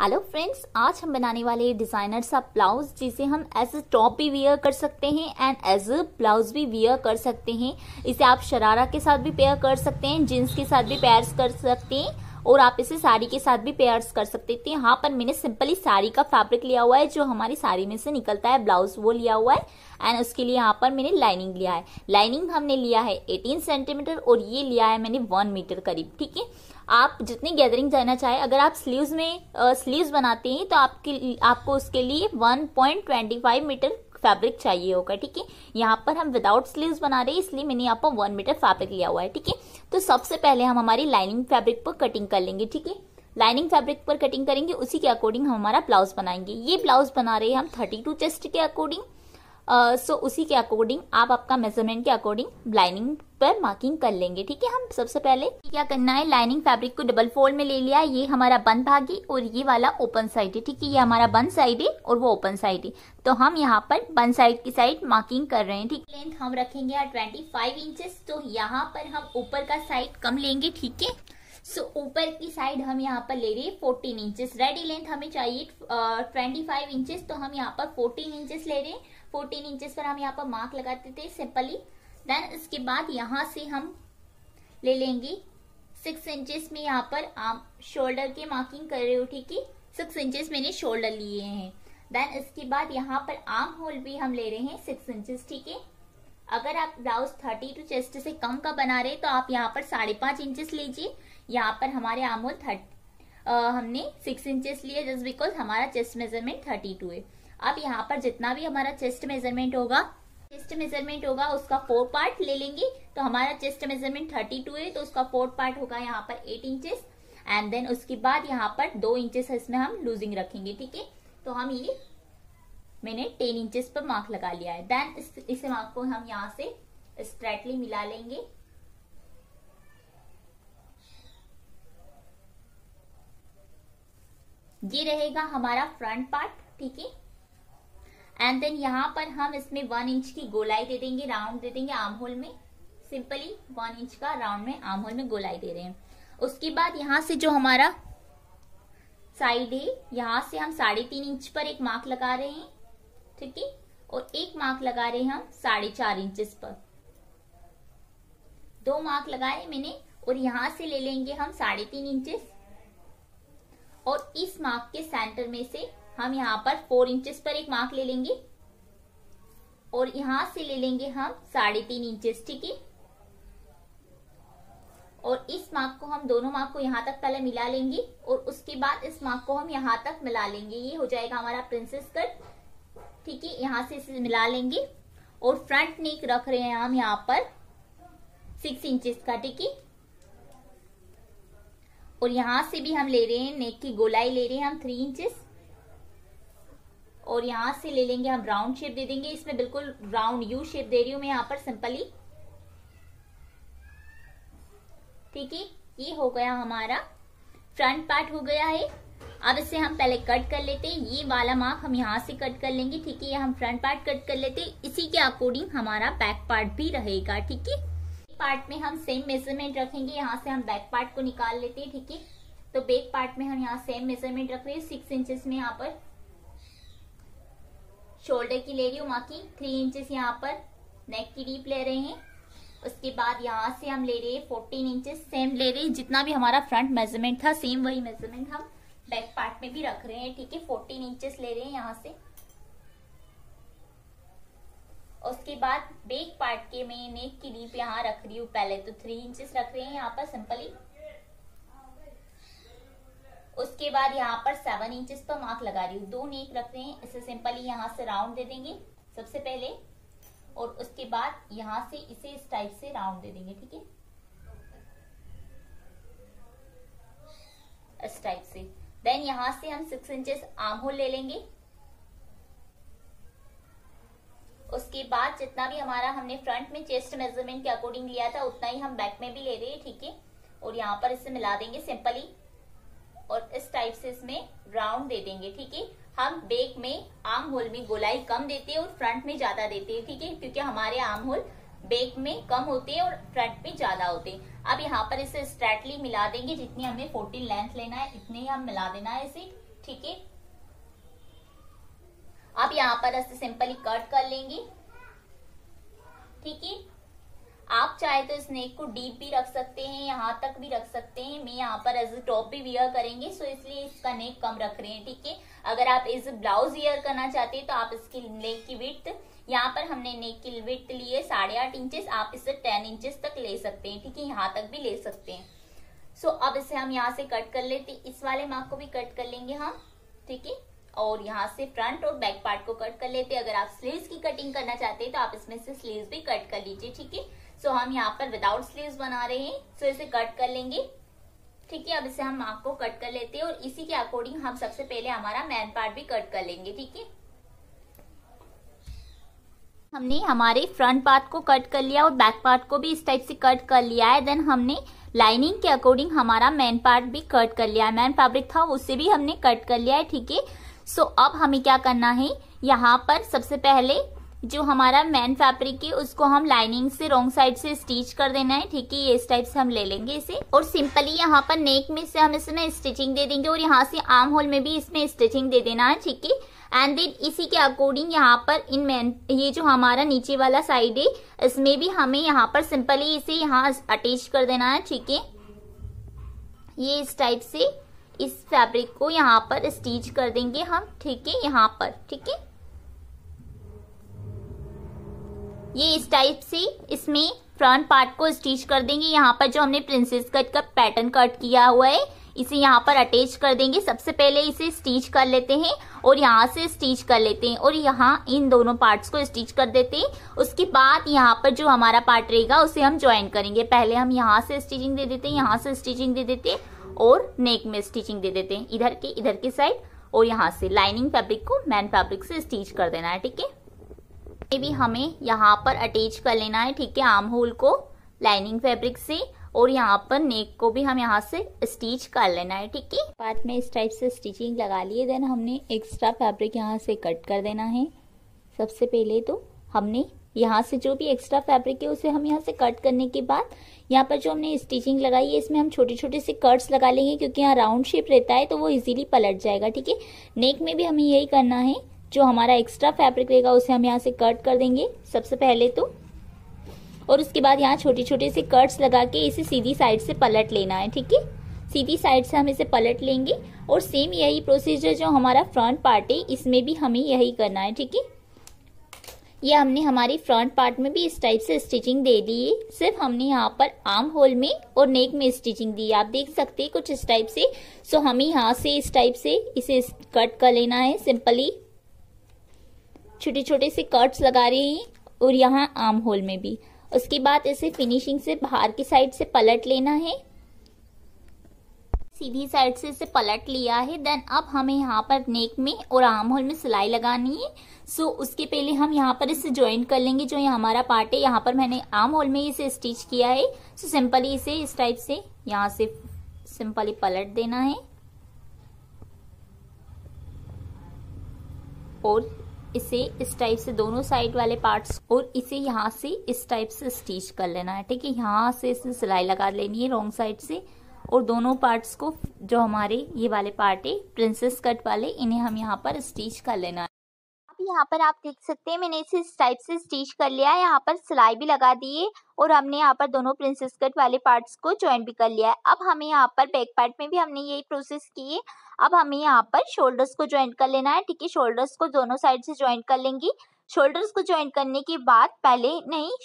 Hello friends, आज हम बनाने वाले डिजाइनर सा ब्लाउज जिसे हम एज अ टॉप भी वेयर कर सकते हैं एंड एज अ ब्लाउज भी वेयर कर सकते हैं। इसे आप शरारा के साथ भी पेयर कर सकते हैं, जींस के साथ भी पेयर्स कर सकते हैं और आप इसे साड़ी के साथ भी पेयर्स कर सकते थे। यहाँ पर मैंने सिंपली साड़ी का फैब्रिक लिया हुआ है, जो हमारी साड़ी में से निकलता है ब्लाउज वो लिया हुआ है एंड उसके लिए यहाँ पर मैंने लाइनिंग लिया है। लाइनिंग हमने लिया है 18 सेंटीमीटर और ये लिया है मैंने 1 मीटर करीब। ठीक है, आप जितनी गैदरिंग जाना चाहे, अगर आप स्लीव्स में स्लीव्स बनाते हैं तो आपको उसके लिए 1.25 मीटर फैब्रिक चाहिए होगा। ठीक है, यहाँ पर हम विदाउट स्लीव्स बना रहे हैं इसलिए मैंने यहाँ पर 1 मीटर फैब्रिक लिया हुआ है। ठीक है, तो सबसे पहले हम हमारी लाइनिंग फैब्रिक पर कटिंग कर लेंगे। ठीक है, लाइनिंग फैब्रिक पर कटिंग करेंगे, उसी के अकॉर्डिंग हम हमारा ब्लाउज बनाएंगे। ये ब्लाउज बना रहे हैं हम 32 चेस्ट के अकॉर्डिंग। सो उसी के अकॉर्डिंग आप आपका मेजरमेंट के अकॉर्डिंग लाइनिंग पर मार्किंग कर लेंगे। ठीक है, हम सबसे पहले क्या करना है, लाइनिंग फैब्रिक को डबल फोल्ड में ले लिया। ये हमारा बंद भाग है और ये वाला ओपन साइड है। ठीक है, ये हमारा बंद साइड है और वो ओपन साइड है, तो हम यहाँ पर बंद साइड की साइड मार्किंग कर रहे हैं। ठीक, लेंथ हम रखेंगे 25 इंचेस, तो यहाँ पर हम ऊपर का साइड कम लेंगे। ठीक है, सो ऊपर की साइड हम यहाँ पर ले रहे हैं 14 इंचेस। रेडी लेंथ हमें चाहिए 25 इंचेस, तो हम यहाँ पर 14 इंचेस ले रहे हैं। 14 इंचेस पर हम यहाँ पर मार्क लगाते थे सिंपली। देन इसके बाद यहाँ से हम ले लेंगे 6 इंचेस में, यहाँ पर आप शोल्डर की मार्किंग कर रहे हो। ठीक है, 6 इंचेस मैंने शोल्डर लिए हैं। देन इसके बाद यहाँ पर आर्म होल भी हम ले रहे हैं 6 इंचेस। ठीक है, अगर आप ब्लाउज 32 चेस्ट से कम का बना रहे तो आप यहाँ पर 5.5 इंचेस लीजिए। यहाँ पर हमारे आर्म होल हमने 6 इंचेस लिए जस्ट बिकॉज हमारा चेस्ट मेजरमेंट 32 है। अब यहाँ पर जितना भी हमारा चेस्ट मेजरमेंट होगा उसका 4 पार्ट ले लेंगे। तो हमारा चेस्ट मेजरमेंट 32 है तो उसका 4 पार्ट होगा यहाँ पर 8 इंचेस एंड देन उसके बाद यहाँ पर 2 इंचेस इसमें हम लूजिंग रखेंगे। ठीक है, तो हम ये मैंने 10 इंचेस पर मार्क लगा लिया है। देन इस मार्क को हम यहाँ से स्ट्रेटली मिला लेंगे। ये रहेगा हमारा फ्रंट पार्ट। ठीक है, एंड देन यहाँ पर हम इसमें 1 इंच की गोलाई दे देंगे, राउंड दे देंगे आर्म होल में। सिंपली 1 इंच का राउंड में आर्म होल में गोलाई दे रहे हैं। उसके बाद यहाँ से जो हमारा साइड है, यहाँ से हम 3.5 इंच पर एक मार्क लगा रहे हैं। ठीक है, और एक मार्क लगा रहे हैं हम 4.5 इंचेस पर। 2 मार्क लगाए मैंने और यहाँ से ले लेंगे हम 3.5 इंचेस और इस मार्क के सेंटर में से हम यहाँ पर 4 इंचेस पर एक मार्क ले लेंगे और यहाँ से ले लेंगे हम 3.5 इंचेस। ठीक है, और इस मार्क को हम दोनों मार्क को यहाँ तक पहले मिला लेंगे और उसके बाद इस मार्क को हम यहाँ तक मिला लेंगे। ये हो जाएगा हमारा प्रिंसेस कट। ठीक है, यहाँ से इसे मिला लेंगे और फ्रंट नेक रख रहे हैं हम यहाँ पर 6 इंचेस का। ठीक है, और यहाँ से भी हम ले रहे हैं नेक की गोलाई ले रहे हैं हम 3 इंचेस और यहाँ से ले लेंगे हम राउंड शेप दे देंगे। इसमें बिल्कुल राउंड यू शेप दे रही हूँ मैं यहाँ पर सिंपली। ठीक है, ये हो गया हमारा फ्रंट पार्ट हो गया है। अब इसे हम पहले कट कर लेते हैं। ये वाला मार्क हम यहाँ से कट कर लेंगे। ठीक है, ये हम फ्रंट पार्ट कट कर लेते हैं। इसी के अकॉर्डिंग हमारा बैक पार्ट भी रहेगा। ठीक है, पार्ट में हम सेम मेजरमेंट रखेंगे। यहाँ से हम बैक पार्ट को निकाल लेते हैं। ठीक है, तो बैक पार्ट में हम यहाँ सेम मेजरमेंट रख रहे हैं। 6 इंचेस में यहाँ पर शोल्डर की ले रही हूँ मार्किंग, 3 इंचेस यहाँ पर नेक की डीप ले रहे हैं। उसके बाद यहाँ से हम ले रहे हैं 14 इंचेस, सेम ले रहे हैं। जितना भी हमारा फ्रंट मेजरमेंट था सेम वही मेजरमेंट हम बैक पार्ट में भी रख रहे हैं। ठीक है, 14 इंचेस ले रहे हैं यहाँ से। उसके बाद बैक पार्ट के मैं नेक की डीप यहाँ रख रही हूँ पहले, तो 3 इंचेस रख रहे हैं यहाँ पर सिंपली। उसके बाद यहाँ पर 7 इंचेस पर मार्क लगा रही हूँ, 2 नेक रख रहे हैं। इसे सिंपली यहाँ से राउंड दे देंगे सबसे पहले और उसके बाद यहाँ से इसे इस टाइप से राउंड दे देंगे। ठीक है, इस टाइप से। देन यहाँ से हम 6 इंचेस आर्म होल ले लेंगे। उसके बाद जितना भी हमारा हमने फ्रंट में चेस्ट मेजरमेंट के अकॉर्डिंग लिया था उतना ही हम बैक में भी ले रहे हैं। ठीक है, और यहाँ पर इसे मिला देंगे सिंपली और इस टाइप से इसमें राउंड दे देंगे। ठीक है, हम बैक में आर्म होल में गोलाई कम देते हैं और फ्रंट में ज्यादा देते हैं। ठीक है, क्योंकि हमारे आर्म होल बैक में कम होते हैं और फ्रंट में ज्यादा होते हैं। अब यहाँ पर इसे स्ट्रेटली मिला देंगे। जितनी हमें 14 लेंथ लेना है इतने ही हम मिला देना है इसे। ठीक है। आप यहाँ पर ऐसे सिंपली कट कर लेंगे, ठीक है। आप चाहे तो इस नेक को डीप भी रख सकते हैं, यहाँ तक भी रख सकते हैं। मैं यहाँ पर एज टॉप भी वियर करेंगे, सो इसलिए इसका नेक कम रख रहे हैं, ठीक है। अगर आप इस ब्लाउज वियर करना चाहते हैं तो आप इसकी नेक की विड्थ, यहाँ पर हमने नेक की विड्थ ली है 8.5 इंचेस, आप इसे 10 इंचेस तक ले सकते हैं, ठीक है। यहाँ तक भी ले सकते हैं। सो अब इसे हम यहाँ से कट कर लेते, इस वाले मार्क को भी कट कर लेंगे हम, ठीक है। और यहाँ से फ्रंट और बैक पार्ट को कट कर लेते हैं। अगर आप स्लीव्स की कटिंग करना चाहते हैं तो आप इसमें से स्लीव्स भी कट कर लीजिए, ठीक है। सो हम यहाँ पर विदाउट स्लीव्स बना रहे हैं, सो इसे कट कर लेंगे, ठीक है। अब इसे हम मार्क को कट कर लेते हैं और इसी के अकॉर्डिंग हम सबसे पहले हमारा मैन पार्ट भी कट कर लेंगे, ठीक है। हमने हमारे फ्रंट पार्ट को कट कर लिया और बैक पार्ट को भी इस टाइप से कट कर लिया है। देन हमने लाइनिंग के अकॉर्डिंग हमारा मैन पार्ट भी कट कर लिया है, मैन फैब्रिक था उससे भी हमने कट कर लिया है, ठीक है। सो अब हमें क्या करना है, यहाँ पर सबसे पहले जो हमारा मैन फैब्रिक है उसको हम लाइनिंग से रॉन्ग साइड से स्टिच कर देना है, ठीक है। ये इस टाइप से हम ले लेंगे इसे और सिंपली यहाँ पर नेक में से हम इसमें स्टिचिंग दे देंगे और यहाँ से आर्म होल में भी इसमें स्टिचिंग दे देना है, ठीक है। एंड देन इसी के अकॉर्डिंग यहाँ पर इन मैन, ये जो हमारा नीचे वाला साइड है इसमें भी हमें यहाँ पर सिंपली इसे यहाँ अटैच कर देना है, ठीक है। ये इस टाइप से इस फैब्रिक को यहाँ पर स्टिच कर देंगे हम, ठीक है। यहाँ पर, ठीक है, ये इस टाइप से इसमें फ्रंट पार्ट को स्टिच कर देंगे। यहाँ पर जो हमने प्रिंसेस कट का पैटर्न कट किया हुआ है इसे यहाँ पर अटैच कर देंगे। सबसे पहले इसे स्टिच कर लेते हैं और यहाँ से स्टिच कर लेते हैं और यहाँ इन दोनों पार्ट्स को स्टिच कर देते हैं। उसके बाद यहाँ पर जो हमारा पार्ट रहेगा उसे हम ज्वाइन करेंगे। पहले हम यहाँ से स्टिचिंग दे देते हैं, यहाँ से स्टिचिंग दे देते हैं और नेक में स्टिचिंग दे देते हैं, इधर के साइड और यहाँ से लाइनिंग फैब्रिक को मैन फैब्रिक से स्टिच कर देना है, ठीक है। ये भी हमें यहाँ पर अटैच कर लेना है, ठीक है, आर्म होल को लाइनिंग फैब्रिक से और यहाँ पर नेक को भी हम यहाँ से स्टिच कर लेना है, ठीक है। बाद में इस टाइप से स्टिचिंग लगा लिए। देन हमने एक्स्ट्रा फैब्रिक यहाँ से कट कर देना है। सबसे पहले तो हमने यहाँ से जो भी एक्स्ट्रा फैब्रिक है उसे हम यहाँ से कट करने के बाद यहाँ पर जो हमने स्टिचिंग लगाई है इसमें हम छोटे छोटे से कट्स लगा लेंगे, क्योंकि यहाँ राउंड शेप रहता है तो वो इजीली पलट जाएगा, ठीक है। नेक में भी हमें यही करना है, जो हमारा एक्स्ट्रा फैब्रिक रहेगा उसे हम यहाँ से कट कर देंगे सबसे पहले तो, और उसके बाद यहाँ छोटे छोटे से कट्स लगा के इसे सीधी साइड से पलट लेना है, ठीक है। सीधी साइड से हम इसे पलट लेंगे और सेम यही प्रोसीजर जो हमारा फ्रंट पार्ट है इसमें भी हमें यही करना है, ठीक है। ये हमने हमारी फ्रंट पार्ट में भी इस टाइप से स्टिचिंग दे दी है, सिर्फ हमने यहाँ पर आर्म होल में और नेक में स्टिचिंग दी है, आप देख सकते हैं कुछ इस टाइप से। सो हमें यहाँ से इस टाइप से इसे कट कर लेना है, सिंपली छोटे छोटे से कट्स लगा रहे हैं और यहाँ आर्म होल में भी। उसके बाद इसे फिनिशिंग से बाहर की साइड से पलट लेना है, सीधी साइड से इसे पलट लिया है। देन अब हमें यहाँ पर नेक में और आर्म होल में सिलाई लगानी है। सो उसके पहले हम यहाँ पर इसे ज्वाइन कर लेंगे, जो ये हमारा पार्ट है। यहाँ पर मैंने आर्म होल में इसे स्टिच किया है, सो सिंपली इसे इस टाइप से यहाँ से सिंपली पलट देना है और इसे इस टाइप से दोनों साइड वाले पार्ट्स और इसे यहाँ से इस टाइप से स्टिच कर लेना है, ठीक है। यहाँ से इसे सिलाई लगा लेनी है रॉन्ग साइड से और दोनों पार्ट्स को, जो हमारे ये वाले पार्ट है प्रिंसेस कट वाले, इन्हें हम यहाँ पर स्टिच कर लेना है। अब यहाँ पर आप देख सकते हैं मैंने इसे इस टाइप से स्टिच कर लिया है, यहाँ पर सिलाई भी लगा दी है और हमने यहाँ पर दोनों प्रिंसेस कट वाले पार्ट्स को ज्वाइन भी कर लिया है। अब हमें यहाँ पर बैक पार्ट में भी हमने यही प्रोसेस की है। अब हमें यहाँ पर शोल्डर्स को ज्वाइन कर लेना है, ठीक है। शोल्डर्स को दोनों साइड से ज्वाइन कर लेंगे। शोल्डर्स को ज्वाइन करने के बाद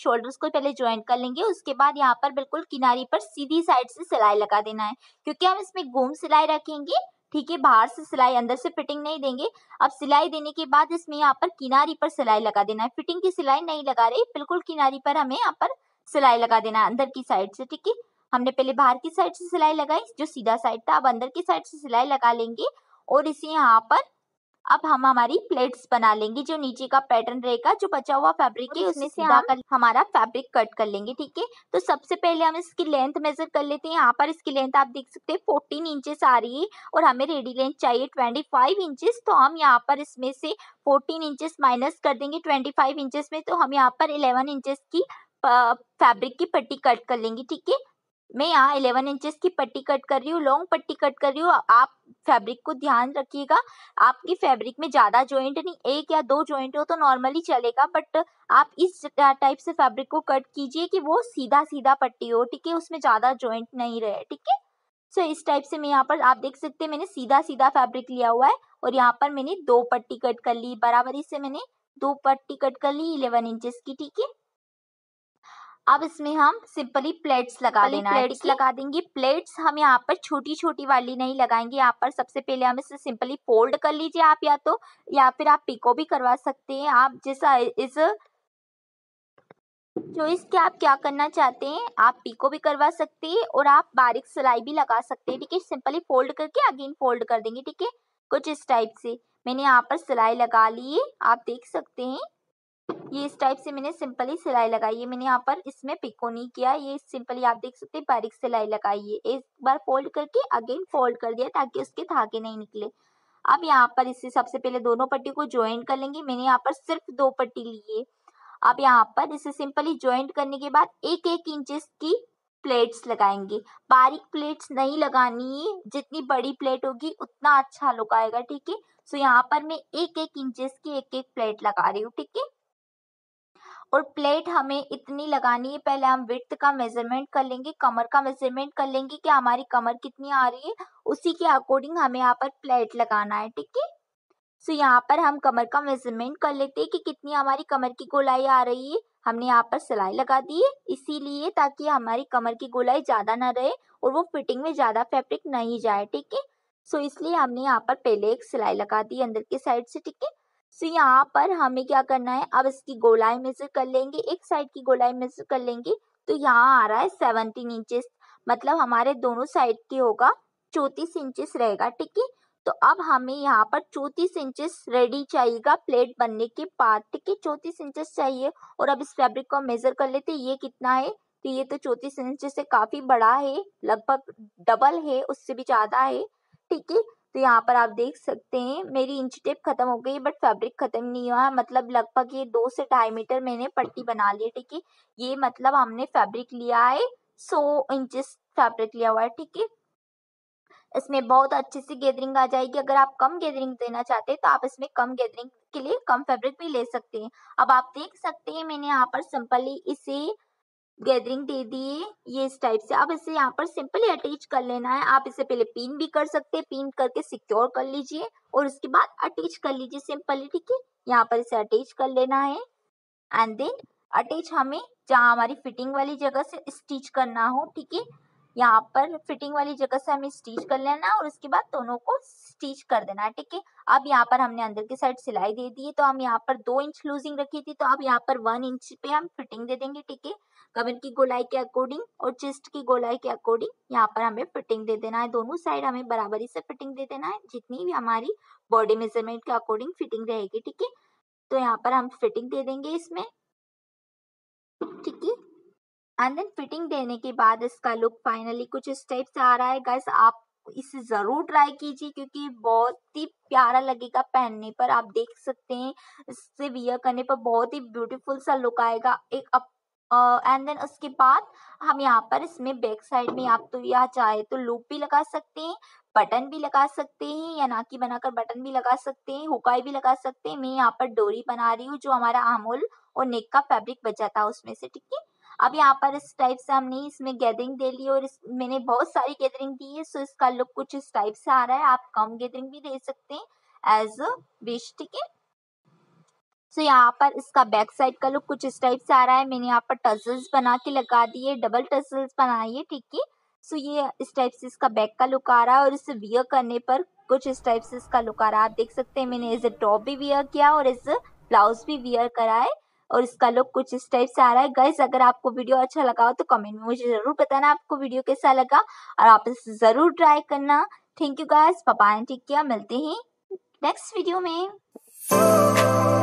शोल्डर्स को पहले ज्वाइन कर लेंगे। उसके बाद यहाँ पर बिल्कुल किनारे पर सीधी साइड से सिलाई लगा देना है, क्योंकि हम इसमें गोम सिलाई रखेंगे, ठीक है। बाहर से सिलाई, अंदर से फिटिंग नहीं देंगे। अब सिलाई देने के बाद इसमें यहाँ पर किनारे पर सिलाई लगा देना है, फिटिंग की सिलाई नहीं लगा रही, बिल्कुल किनारे पर हमें यहाँ पर सिलाई लगा देना है अंदर की साइड से, ठीक है। हमने पहले बाहर की साइड से सिलाई लगाई जो सीधा साइड था, अब अंदर की साइड से सिलाई लगा लेंगे और इसे यहाँ पर अब हम हमारी प्लेट्स बना लेंगे। जो नीचे का पैटर्न रहेगा, जो बचा हुआ फैब्रिक है उसमें से हमारा फैब्रिक कट कर लेंगे, ठीक है। तो सबसे पहले हम इसकी लेंथ मेजर कर लेते हैं। यहाँ पर इसकी लेंथ आप देख सकते हैं 14 इंचेस आ रही है और हमें रेडी लेंथ चाहिए 25 इंचेस। तो हम यहाँ पर इसमें से 14 इंचेस माइनस कर देंगे 25 इंचेस में, तो हम यहाँ पर 11 इंचेस की फैब्रिक की पट्टी कट कर लेंगे, ठीक है। मैं यहाँ 11 इंचेस की पट्टी कट कर रही हूँ, लॉन्ग पट्टी कट कर रही हूँ। आप फैब्रिक को ध्यान रखिएगा, आपकी फैब्रिक में ज़्यादा जॉइंट नहीं, 1 या 2 जॉइंट हो तो नॉर्मली चलेगा, बट आप इस टाइप से फैब्रिक को कट कीजिए कि वो सीधा सीधा पट्टी हो, ठीक है, उसमें ज़्यादा जॉइंट नहीं रहे, ठीक है। सो इस टाइप से मैं यहाँ पर आप देख सकते हैं मैंने सीधा सीधा फैब्रिक लिया हुआ है और यहाँ पर मैंने 2 पट्टी कट कर ली, बराबरी से मैंने 2 पट्टी कट कर ली 11 इंचेस की, ठीक है। अब इसमें हम सिंपली प्लेट्स लगा देना है, प्लेट्स लगा देंगे। प्लेट्स हम यहाँ पर छोटी छोटी वाली नहीं लगाएंगे, यहाँ पर सबसे पहले हम इसे सिंपली फोल्ड कर लीजिए आप, या फिर आप पिको भी करवा सकते हैं, आप जैसा इस चॉइस के आप क्या करना चाहते हैं, आप पिको भी करवा सकते हैं और आप बारीक सिलाई भी लगा सकते हैं, ठीक है। सिंपली फोल्ड करके अगेन फोल्ड कर देंगे, ठीक है, कुछ इस टाइप से। मैंने यहाँ पर सिलाई लगा ली है, आप देख सकते हैं ये इस टाइप से मैंने सिंपली सिलाई लगाई है, मैंने यहाँ पर इसमें पिको नहीं किया, ये सिंपली आप देख सकते हैं बारीक सिलाई लगाई है। एक बार फोल्ड करके अगेन फोल्ड कर दिया ताकि उसके धागे नहीं निकले। अब यहाँ पर इससे सबसे पहले दोनों पट्टी को ज्वाइन कर लेंगे, मैंने यहाँ पर सिर्फ 2 पट्टी ली है। अब यहाँ पर इसे सिंपली ज्वाइंट करने के बाद 1-1 इंचेस की प्लेट्स लगाएंगे, बारीक प्लेट्स नहीं लगानी है, जितनी बड़ी प्लेट होगी उतना अच्छा लुक आएगा, ठीक है। सो यहाँ पर मैं 1-1 इंचेस की 1-1 प्लेट लगा रही हूँ, ठीक है। और प्लेट हमें इतनी लगानी है, पहले हम विड्थ का मेजरमेंट कर लेंगे, कमर का मेजरमेंट कर लेंगे कि हमारी कमर कितनी आ रही है, उसी के अकॉर्डिंग हमें यहाँ पर प्लेट लगाना है, ठीक है। सो यहाँ पर हम कमर का मेजरमेंट कर लेते हैं कि कितनी हमारी कमर की गोलाई आ रही है। हमने यहाँ पर सिलाई लगा दी है इसीलिए ताकि हमारी कमर की गोलाई ज़्यादा ना रहे और वो फिटिंग में ज़्यादा फैब्रिक नहीं जाए, ठीक है। सो इसलिए हमने यहाँ पर पहले एक सिलाई लगा दी अंदर के साइड से, ठीक है। सो यहाँ पर हमें क्या करना है, अब इसकी गोलाई मेजर कर लेंगे, एक साइड की गोलाई मेजर कर लेंगे तो यहाँ आ रहा है 17 इंचेस, मतलब हमारे दोनों साइड के होगा 34 इंचेस रहेगा, ठीक है। तो अब हमें यहाँ पर 34 इंचेस रेडी चाहिएगा प्लेट बनने के बाद, ठीक है, 34 इंचेस चाहिए। और अब इस फैब्रिक को मेजर कर लेते हैं, ये कितना है, तो ये तो 34 इंचेस से काफ़ी बड़ा है, लगभग डबल है, उससे भी ज़्यादा है, ठीक है। तो यहाँ पर आप देख सकते हैं मेरी इंच टेप खत्म हो गई बट फैब्रिक खत्म नहीं हुआ है, मतलब लगभग ये 2 से 2.5 मीटर मैंने पट्टी बना ली है, ठीक है। ये मतलब हमने फैब्रिक लिया है 100 इंचेस फैब्रिक लिया हुआ है, ठीक है। इसमें बहुत अच्छी सी गैदरिंग आ जाएगी, अगर आप कम गैदरिंग देना चाहते हैं तो आप इसमें कम गैदरिंग के लिए कम फैब्रिक भी ले सकते हैं। अब आप देख सकते हैं मैंने यहाँ पर सिंपली इसे गैदरिंग दे दी ये इस टाइप से। अब इसे यहाँ पर सिंपली अटैच कर लेना है, आप इसे पहले पिन भी कर सकते हैं, पिन करके सिक्योर कर लीजिए और उसके बाद अटैच कर लीजिए सिंपली, ठीक है। यहाँ पर इसे अटैच कर लेना है एंड देन अटैच हमें जहाँ हमारी फिटिंग वाली जगह से स्टिच करना हो, ठीक है, यहाँ पर फिटिंग वाली जगह से हमें स्टिच कर लेना और उसके बाद दोनों को स्टिच कर देना है, ठीक है। अब यहाँ पर हमने अंदर की साइड सिलाई दे दी है, तो हम यहाँ पर 2 इंच लूजिंग रखी थी, तो अब यहाँ पर 1 इंच पे हम फिटिंग दे देंगे, ठीक है, कमर की गोलाई के अकॉर्डिंग और चेस्ट की गोलाई के अकॉर्डिंग यहाँ पर हमें फिटिंग दे देना है। दोनों साइड हमें बराबरी से फिटिंग दे देना है, जितनी भी हमारी बॉडी मेजरमेंट के अकॉर्डिंग फिटिंग रहेगी, ठीक है। तो यहाँ पर हम फिटिंग दे देंगे इसमें, ठीक है। एंड देन फिटिंग देने के बाद इसका लुक फाइनली कुछ इस टाइप से आ रहा है। गाइस आप इसे ज़रूर ट्राई कीजिए क्योंकि बहुत ही प्यारा लगेगा पहनने पर, आप देख सकते हैं इससे वियर करने पर बहुत ही ब्यूटीफुल सा लुक आएगा एक। एंड देन उसके बाद हम यहाँ पर इसमें बैक साइड में आप तो यह चाहे तो लूप भी लगा सकते हैं, बटन भी लगा सकते हैं या नाकी बनाकर बटन भी लगा सकते हैं, हुकाई भी लगा सकते हैं। मैं यहाँ पर डोरी बना रही हूँ जो हमारा आमोल और नेक का फैब्रिक बचा था उसमें से, ठीक है। अब यहाँ पर इस टाइप से हमने इसमें गैदरिंग दे ली और मैंने बहुत सारी गैदरिंग दी है, सो इसका लुक कुछ इस टाइप से आ रहा है। आप कम गैदरिंग भी दे सकते हैं एज अ विश, ठीक है। सो यहाँ पर इसका बैक साइड का लुक कुछ इस टाइप से आ रहा है। मैंने यहाँ पर टसल्स बना के लगा दिए, डबल टसल्स बनाई है, ठीक है। सो ये इस टाइप से इसका बैक का लुक आ रहा है और इसे वियर करने पर कुछ इस टाइप से इसका लुक आ रहा है। आप देख सकते हैं मैंने एज अ टॉप भी वियर किया और एज अ ब्लाउज भी वियर करा है और इसका लुक कुछ इस टाइप से आ रहा है। गाइस अगर आपको वीडियो अच्छा लगा हो तो कमेंट में मुझे ज़रूर बताना आपको वीडियो कैसा लगा और आप इसे ज़रूर ट्राई करना। Thank you guys, bye bye, ठीक है, मिलते हैं नेक्स्ट वीडियो में।